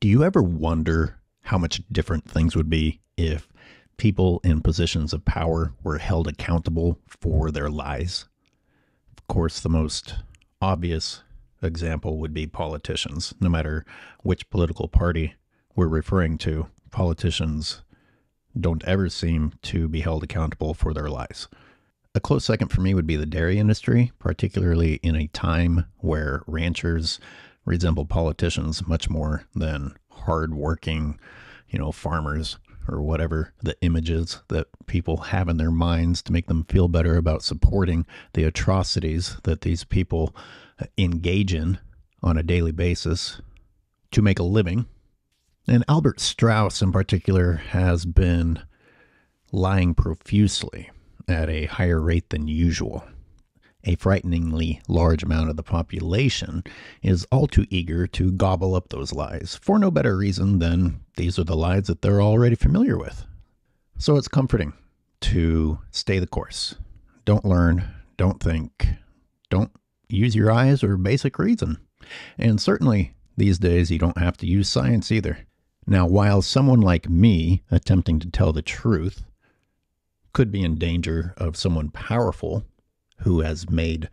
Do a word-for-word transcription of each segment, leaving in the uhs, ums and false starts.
Do you ever wonder how much different things would be if people in positions of power were held accountable for their lies? Of course, the most obvious example would be politicians. No matter which political party we're referring to, politicians don't ever seem to be held accountable for their lies. A close second for me would be the dairy industry, particularly in a time where ranchers resemble politicians much more than hardworking, you know, farmers or whatever the images that people have in their minds to make them feel better about supporting the atrocities that these people engage in on a daily basis to make a living. And Albert Straus in particular has been lying profusely at a higher rate than usual. A frighteningly large amount of the population is all too eager to gobble up those lies for no better reason than these are the lies that they're already familiar with. So it's comforting to stay the course. Don't learn, don't think, don't use your eyes or basic reason. And certainly these days you don't have to use science either. Now, while someone like me attempting to tell the truth could be in danger of someone powerful who has made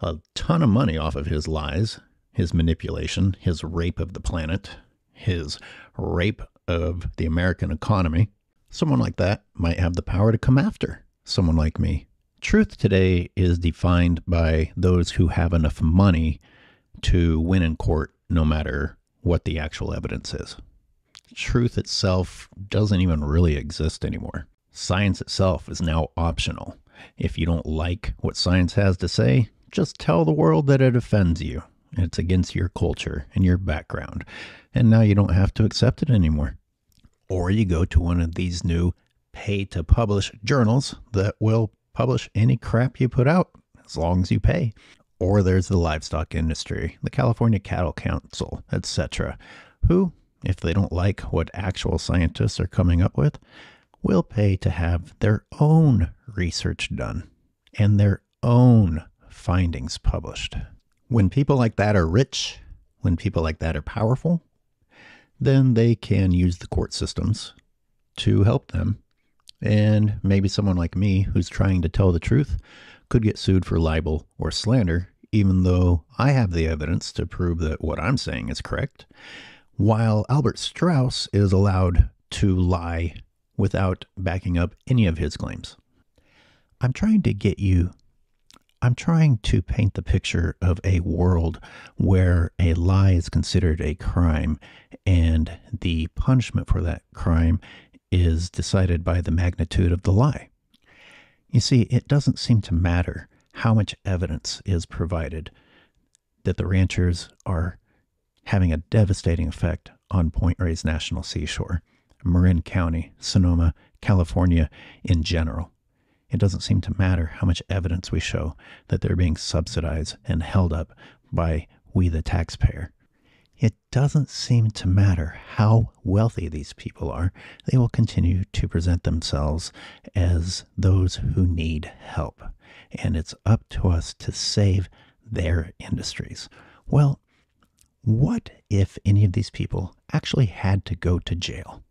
a ton of money off of his lies, his manipulation, his rape of the planet, his rape of the American economy. Someone like that might have the power to come after someone like me. Truth today is defined by those who have enough money to win in court no matter what the actual evidence is. Truth itself doesn't even really exist anymore. Science itself is now optional. If you don't like what science has to say, just tell the world that it offends you. It's against your culture and your background. And now you don't have to accept it anymore. Or you go to one of these new pay-to-publish journals that will publish any crap you put out as long as you pay. Or there's the livestock industry, the California Cattle Council, et cetera, who, if they don't like what actual scientists are coming up with, will pay to have their own research done and their own findings published. When people like that are rich, when people like that are powerful, then they can use the court systems to help them. And maybe someone like me who's trying to tell the truth could get sued for libel or slander, even though I have the evidence to prove that what I'm saying is correct, while Albert Straus is allowed to lie without backing up any of his claims. I'm trying to get you, I'm trying to paint the picture of a world where a lie is considered a crime and the punishment for that crime is decided by the magnitude of the lie. You see, it doesn't seem to matter how much evidence is provided that the ranchers are having a devastating effect on Point Reyes National Seashore, Marin County, Sonoma, California in general. It doesn't seem to matter how much evidence we show that they're being subsidized and held up by we the taxpayer. It doesn't seem to matter how wealthy these people are. They will continue to present themselves as those who need help. And it's up to us to save their industries. Well, what if any of these people actually had to go to jail?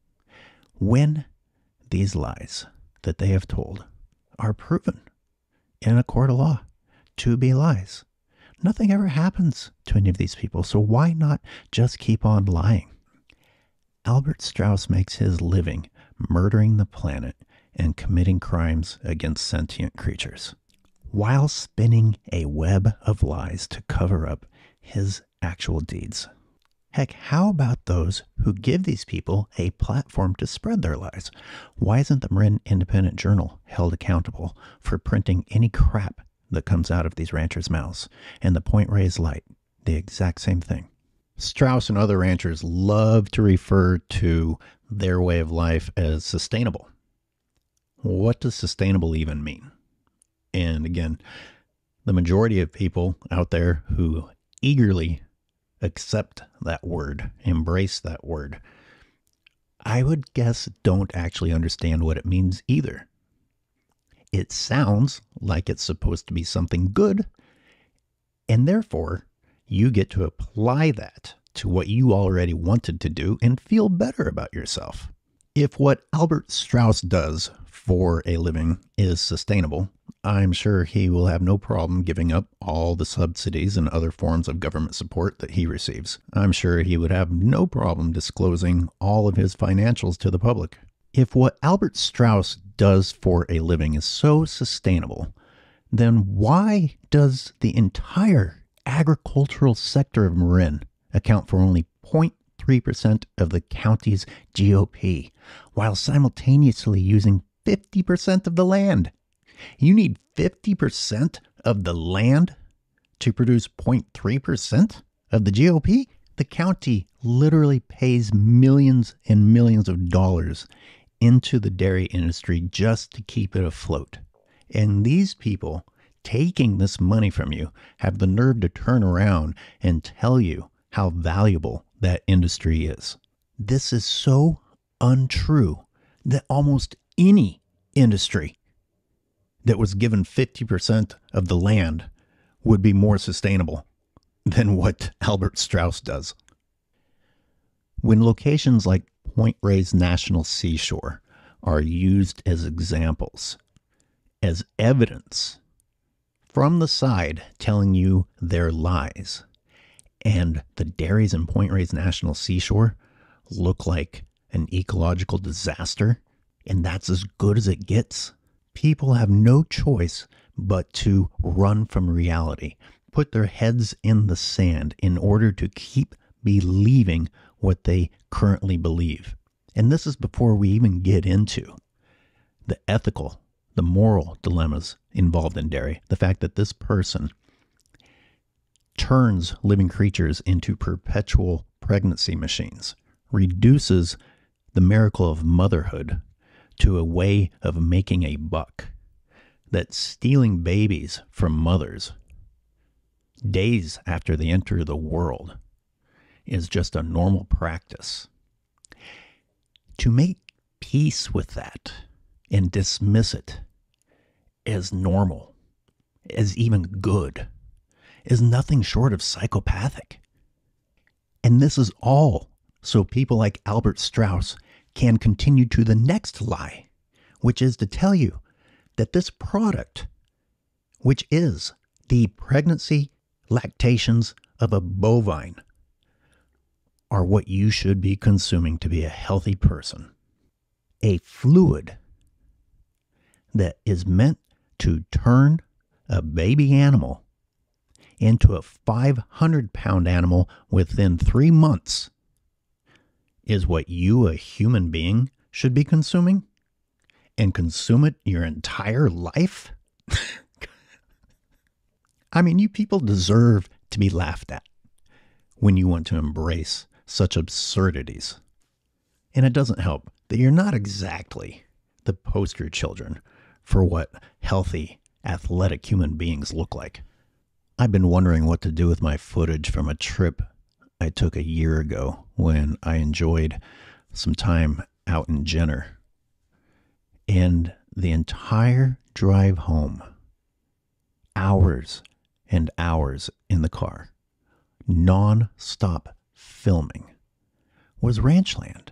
When these lies that they have told are proven in a court of law to be lies, nothing ever happens to any of these people. So why not just keep on lying? Albert Straus makes his living murdering the planet and committing crimes against sentient creatures while spinning a web of lies to cover up his actual deeds. Heck, how about those who give these people a platform to spread their lies? Why isn't the Marin Independent Journal held accountable for printing any crap that comes out of these ranchers' mouths? And the Point Reyes Light, the exact same thing. Straus and other ranchers love to refer to their way of life as sustainable. What does sustainable even mean? And again, the majority of people out there who eagerly accept that word, embrace that word, I would guess don't actually understand what it means either. It sounds like it's supposed to be something good, and therefore you get to apply that to what you already wanted to do and feel better about yourself. If what Albert Straus does for a living is sustainable, I'm sure he will have no problem giving up all the subsidies and other forms of government support that he receives. I'm sure he would have no problem disclosing all of his financials to the public. If what Albert Straus does for a living is so sustainable, then why does the entire agricultural sector of Marin account for only zero point three percent of the county's G O P, while simultaneously using fifty percent of the land? You need fifty percent of the land to produce zero point three percent of the G O P? The county literally pays millions and millions of dollars into the dairy industry just to keep it afloat. And these people taking this money from you have the nerve to turn around and tell you how valuable that industry is. This is so untrue that almost any industry that was given fifty percent of the land would be more sustainable than what Albert Straus does. When locations like Point Reyes National Seashore are used as examples, as evidence from the side telling you their lies, and the dairies in Point Reyes National Seashore look like an ecological disaster, and that's as good as it gets, people have no choice but to run from reality, put their heads in the sand in order to keep believing what they currently believe. And this is before we even get into the ethical, the moral dilemmas involved in dairy. The fact that this person turns living creatures into perpetual pregnancy machines, reduces the miracle of motherhood to a way of making a buck, that stealing babies from mothers days after they enter the world is just a normal practice. To make peace with that and dismiss it as normal, as even good, is nothing short of psychopathic. And this is all so people like Albert Straus can continue to the next lie, which is to tell you that this product, which is the pregnancy lactations of a bovine, are what you should be consuming to be a healthy person. A fluid that is meant to turn a baby animal into a five hundred pound animal within three months is what you, a human being, should be consuming, and consume it your entire life? I mean, you people deserve to be laughed at when you want to embrace such absurdities. And it doesn't help that you're not exactly the poster children for what healthy, athletic human beings look like. I've been wondering what to do with my footage from a trip I took a year ago when I enjoyed some time out in Jenner, and the entire drive home, hours and hours in the car, non-stop filming, was ranchland,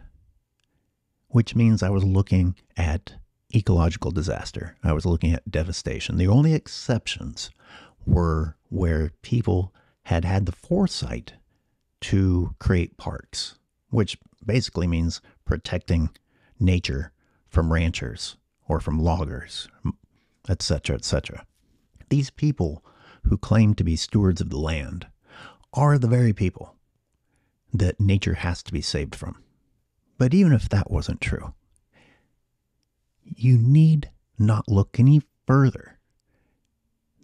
which means I was looking at ecological disaster. I was looking at devastation. The only exceptions were where people had had the foresight to create parks, which basically means protecting nature from ranchers or from loggers, et cetera, et cetera. These people who claim to be stewards of the land are the very people that nature has to be saved from. But even if that wasn't true, you need not look any further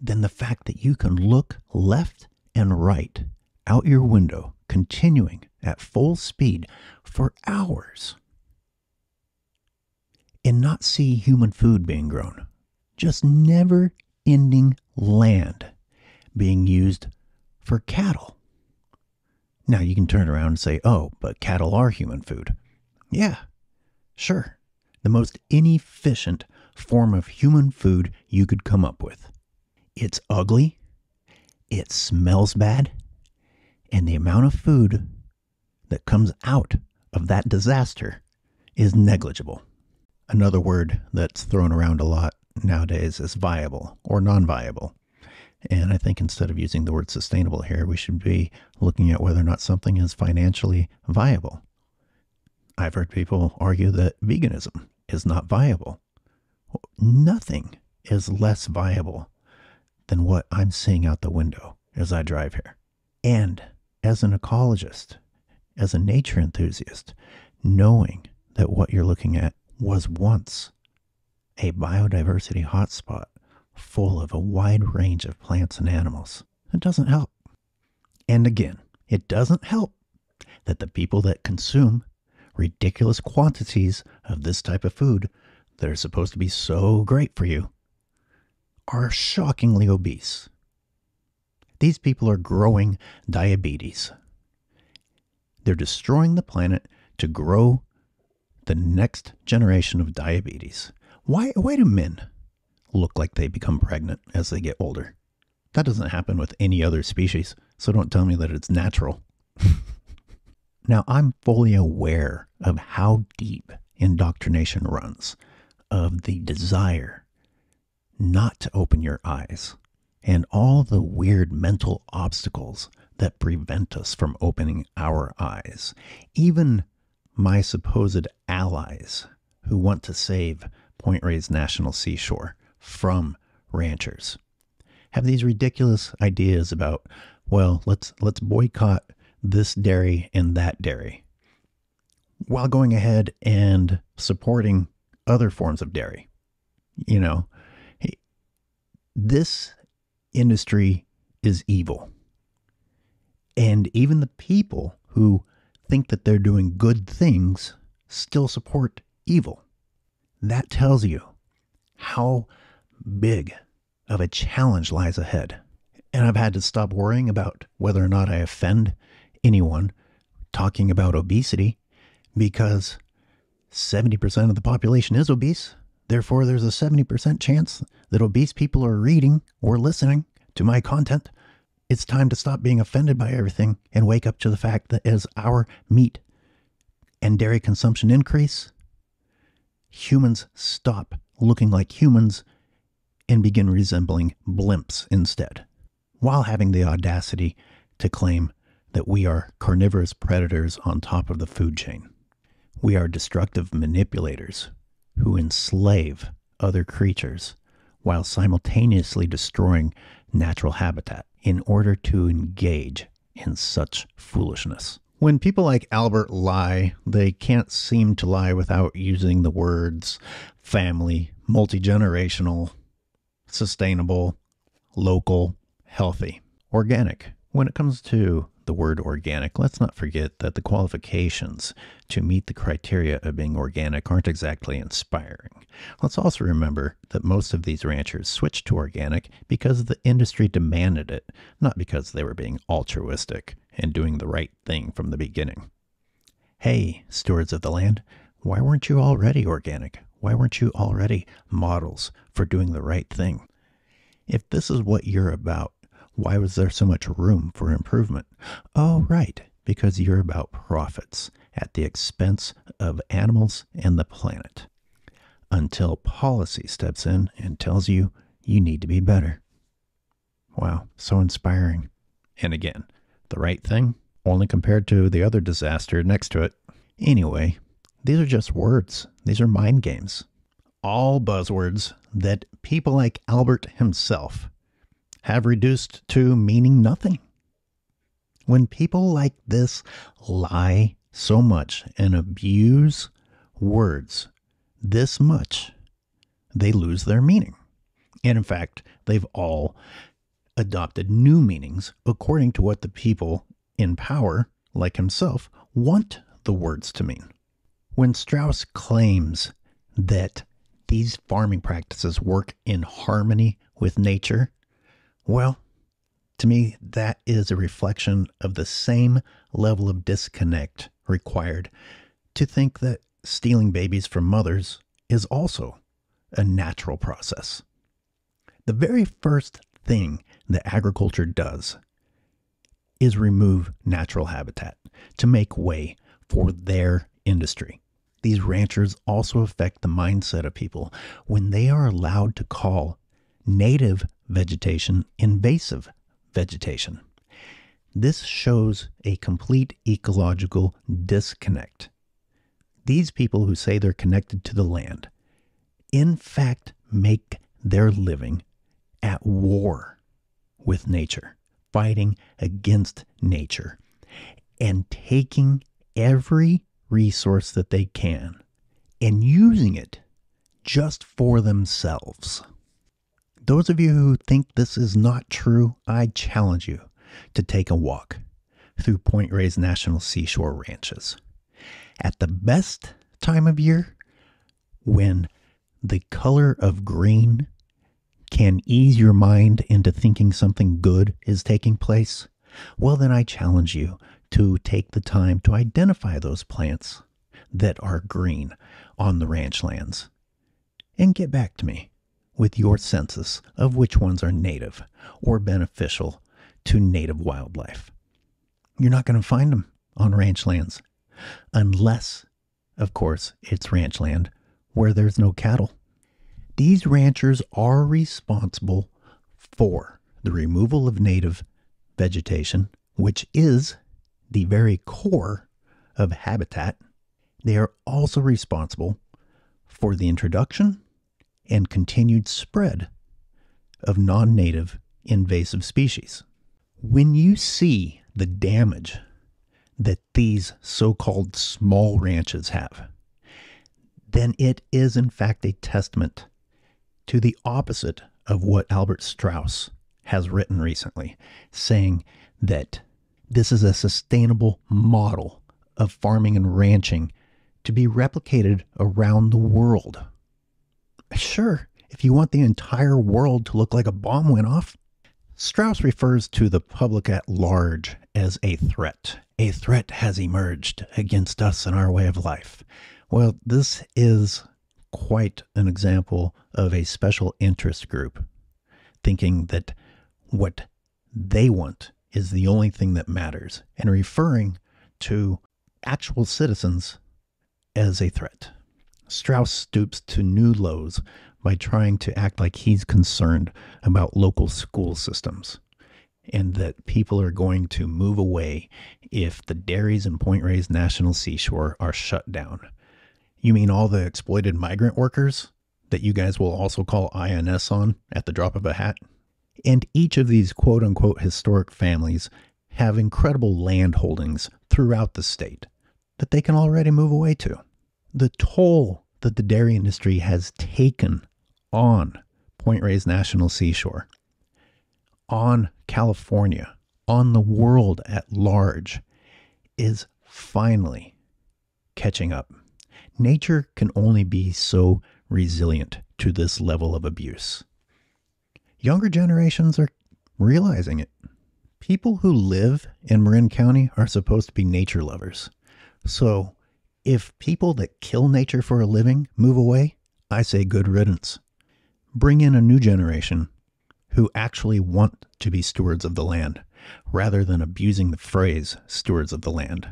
than the fact that you can look left and right out your window, continuing at full speed for hours, and not see human food being grown, just never ending land being used for cattle. Now you can turn around and say, oh, but cattle are human food. Yeah, sure. The most inefficient form of human food you could come up with. It's ugly, it smells bad, and the amount of food that comes out of that disaster is negligible. Another word that's thrown around a lot nowadays is viable or non-viable. And I think instead of using the word sustainable here, we should be looking at whether or not something is financially viable. I've heard people argue that veganism is not viable. Nothing is less viable than what I'm seeing out the window as I drive here. And as an ecologist, as a nature enthusiast, knowing that what you're looking at was once a biodiversity hotspot full of a wide range of plants and animals, it doesn't help. And again, it doesn't help that the people that consume ridiculous quantities of this type of food that are supposed to be so great for you are shockingly obese. These people are growing diabetes. They're destroying the planet to grow the next generation of diabetes. Why, why do men look like they become pregnant as they get older? That doesn't happen with any other species, so don't tell me that it's natural. Now, I'm fully aware of how deep indoctrination runs, of the desire not to open your eyes, and all the weird mental obstacles that prevent us from opening our eyes. Even my supposed allies who want to save Point Reyes National Seashore from ranchers have these ridiculous ideas about, well, let's let's boycott this dairy and that dairy, while going ahead and supporting other forms of dairy. You know, this industry is evil. And even the people who think that they're doing good things still support evil. That tells you how big of a challenge lies ahead. And I've had to stop worrying about whether or not I offend anyone talking about obesity, because seventy percent of the population is obese. Therefore, there's a seventy percent chance that obese people are reading or listening to my content. It's time to stop being offended by everything and wake up to the fact that as our meat and dairy consumption increase, humans stop looking like humans and begin resembling blimps instead, while having the audacity to claim that we are carnivorous predators on top of the food chain. We are destructive manipulators who enslave other creatures while simultaneously destroying natural habitat in order to engage in such foolishness. When people like Albert lie, they can't seem to lie without using the words family, multi-generational, sustainable, local, healthy, organic. When it comes to the word organic, let's not forget that the qualifications to meet the criteria of being organic aren't exactly inspiring. Let's also remember that most of these ranchers switched to organic because the industry demanded it, not because they were being altruistic and doing the right thing from the beginning. Hey, stewards of the land, why weren't you already organic? Why weren't you already models for doing the right thing? If this is what you're about, why was there so much room for improvement? Oh, right, because you're about profits at the expense of animals and the planet. Until policy steps in and tells you you need to be better. Wow, so inspiring. And again, the right thing, only compared to the other disaster next to it. Anyway, these are just words. These are mind games. All buzzwords that people like Albert himself have reduced to meaning nothing. When people like this lie so much and abuse words this much, they lose their meaning. And in fact, they've all adopted new meanings according to what the people in power, like himself, want the words to mean. When Straus claims that these farming practices work in harmony with nature, well, to me, that is a reflection of the same level of disconnect required to think that stealing babies from mothers is also a natural process. The very first thing that agriculture does is remove natural habitat to make way for their industry. These ranchers also affect the mindset of people when they are allowed to call native vegetation invasive vegetation. This shows a complete ecological disconnect. These people who say they're connected to the land, in fact, make their living at war with nature, fighting against nature, and taking every resource that they can and using it just for themselves. Those of you who think this is not true, I challenge you to take a walk through Point Reyes National Seashore ranches at the best time of year, when the color of green can ease your mind into thinking something good is taking place. Well, then I challenge you to take the time to identify those plants that are green on the ranch lands and get back to me with your census of which ones are native or beneficial to native wildlife. You're not going to find them on ranch lands unless, of course, it's ranch land where there's no cattle. These ranchers are responsible for the removal of native vegetation, which is the very core of habitat. They are also responsible for the introduction and continued spread of non-native invasive species. When you see the damage that these so-called small ranches have, then it is in fact a testament to the opposite of what Albert Straus has written recently, saying that this is a sustainable model of farming and ranching to be replicated around the world. Sure, if you want the entire world to look like a bomb went off. Straus refers to the public at large as a threat. A threat has emerged against us and our way of life. Well, this is quite an example of a special interest group thinking that what they want is the only thing that matters and referring to actual citizens as a threat. Straus stoops to new lows by trying to act like he's concerned about local school systems and that people are going to move away if the dairies in Point Reyes National Seashore are shut down. You mean all the exploited migrant workers that you guys will also call I N S on at the drop of a hat? And each of these quote-unquote historic families have incredible land holdings throughout the state that they can already move away to. The toll that the dairy industry has taken on Point Reyes National Seashore, on California, on the world at large, is finally catching up. Nature can only be so resilient to this level of abuse. Younger generations are realizing it. People who live in Marin County are supposed to be nature lovers. So if people that kill nature for a living move away, I say good riddance. Bring in a new generation who actually want to be stewards of the land, rather than abusing the phrase stewards of the land.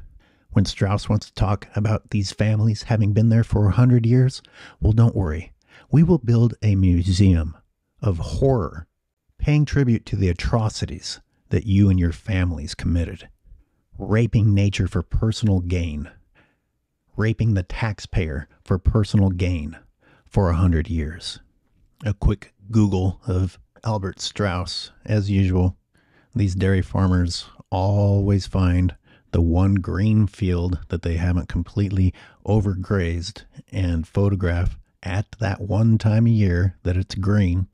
When Straus wants to talk about these families having been there for a hundred years, well, don't worry. We will build a museum of horror, paying tribute to the atrocities that you and your families committed. Raping nature for personal gain. Raping the taxpayer for personal gain for a hundred years. A quick Google of Albert Straus, as usual. These dairy farmers always find the one green field that they haven't completely overgrazed and photograph at that one time a year that it's green.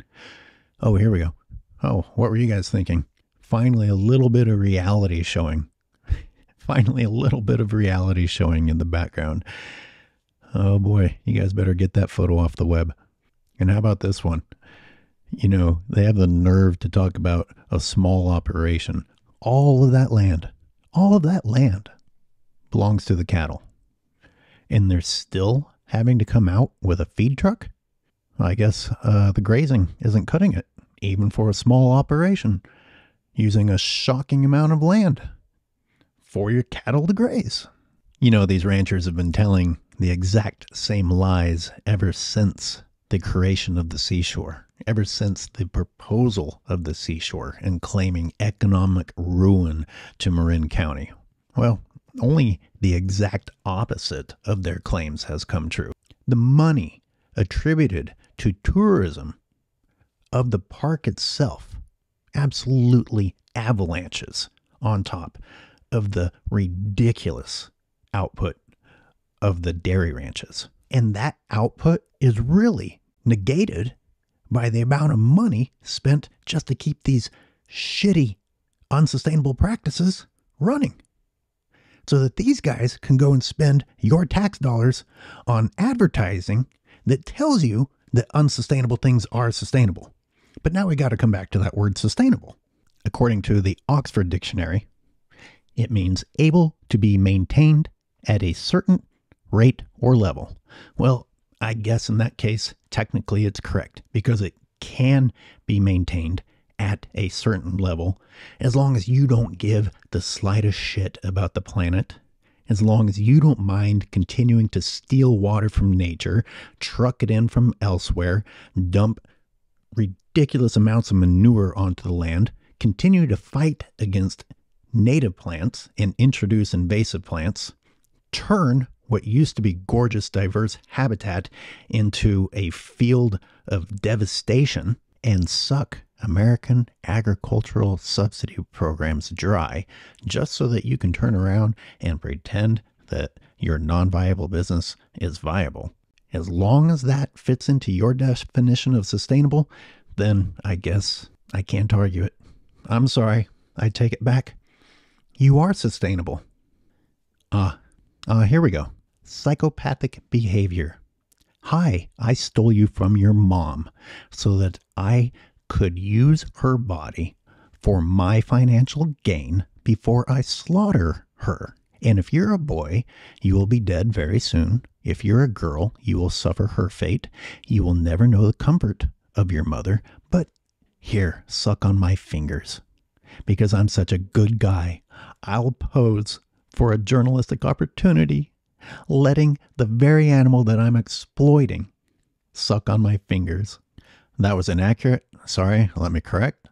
Oh, here we go. Oh, what were you guys thinking? Finally, a little bit of reality showing. Finally, a little bit of reality showing in the background. Oh boy, you guys better get that photo off the web. And how about this one? You know, they have the nerve to talk about a small operation. All of that land, all of that land belongs to the cattle. And they're still having to come out with a feed truck? I guess uh, the grazing isn't cutting it, even for a small operation. using a shocking amount of land for your cattle to graze. You know, these ranchers have been telling the exact same lies ever since the creation of the seashore, ever since the proposal of the seashore and claiming economic ruin to Marin County. Well, only the exact opposite of their claims has come true. The money attributed to tourism of the park itself absolutely avalanches on top of the ridiculous output of the dairy ranches. And that output is really negated by the amount of money spent just to keep these shitty, unsustainable practices running, so that these guys can go and spend your tax dollars on advertising that tells you that unsustainable things are sustainable. But now we got to come back to that word sustainable. According to the Oxford Dictionary, it means able to be maintained at a certain rate or level. Well, I guess in that case, technically it's correct, because it can be maintained at a certain level, as long as you don't give the slightest shit about the planet, as long as you don't mind continuing to steal water from nature, truck it in from elsewhere, dump ridiculous amounts of manure onto the land, continue to fight against native plants and introduce invasive plants, turn what used to be gorgeous, diverse habitat into a field of devastation, and suck American agricultural subsidy programs dry, just so that you can turn around and pretend that your non-viable business is viable. As long as that fits into your definition of sustainable, then I guess I can't argue it. I'm sorry, I take it back. You are sustainable. Ah, uh, uh, here we go. Psychopathic behavior. Hi, I stole you from your mom so that I could use her body for my financial gain before I slaughter her. And if you're a boy, you will be dead very soon. If you're a girl, you will suffer her fate. You will never know the comfort of your mother, but here, suck on my fingers. Because I'm such a good guy, I'll pose for a journalistic opportunity, letting the very animal that I'm exploiting suck on my fingers. That was inaccurate. Sorry, let me correct.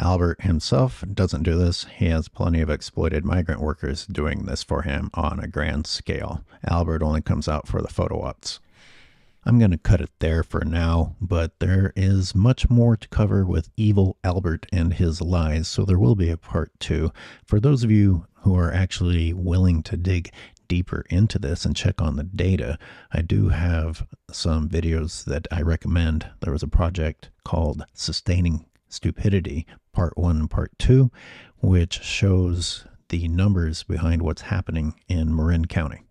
Albert himself doesn't do this. He has plenty of exploited migrant workers doing this for him on a grand scale. Albert only comes out for the photo ops. I'm going to cut it there for now, but there is much more to cover with evil Albert and his lies, so there will be a part two. For those of you who are actually willing to dig deeper into this and check on the data, I do have some videos that I recommend. There was a project called Sustaining Stupidity, Part one and Part two, which shows the numbers behind what's happening in Marin County.